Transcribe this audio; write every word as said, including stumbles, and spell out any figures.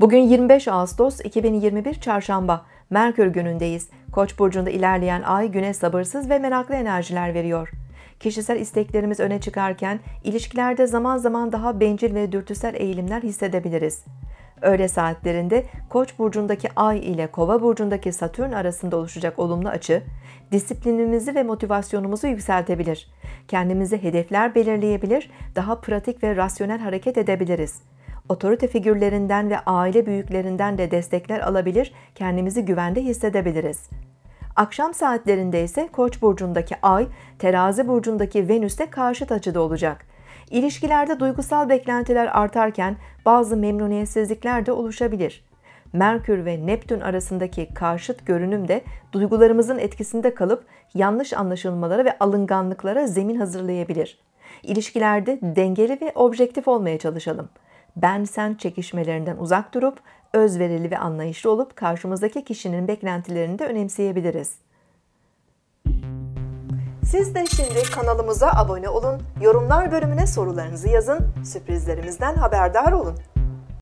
Bugün yirmi beş Ağustos iki bin yirmi bir Çarşamba, Merkür günündeyiz. Koç burcunda ilerleyen ay güne sabırsız ve meraklı enerjiler veriyor. Kişisel isteklerimiz öne çıkarken ilişkilerde zaman zaman daha bencil ve dürtüsel eğilimler hissedebiliriz. Öğle saatlerinde Koç burcundaki Ay ile Kova burcundaki Satürn arasında oluşacak olumlu açı, disiplinimizi ve motivasyonumuzu yükseltebilir. Kendimize hedefler belirleyebilir, daha pratik ve rasyonel hareket edebiliriz. Otorite figürlerinden ve aile büyüklerinden de destekler alabilir, kendimizi güvende hissedebiliriz. Akşam saatlerinde ise Koç burcundaki Ay, Terazi burcundaki Venüs'te karşıt açıda olacak. İlişkilerde duygusal beklentiler artarken bazı memnuniyetsizlikler de oluşabilir. Merkür ve Neptün arasındaki karşıt görünüm de duygularımızın etkisinde kalıp yanlış anlaşılmalara ve alınganlıklara zemin hazırlayabilir. İlişkilerde dengeli ve objektif olmaya çalışalım. Ben-sen çekişmelerinden uzak durup, özverili ve anlayışlı olup karşımızdaki kişinin beklentilerini de önemseyebiliriz. Siz de şimdi kanalımıza abone olun, yorumlar bölümüne sorularınızı yazın, sürprizlerimizden haberdar olun.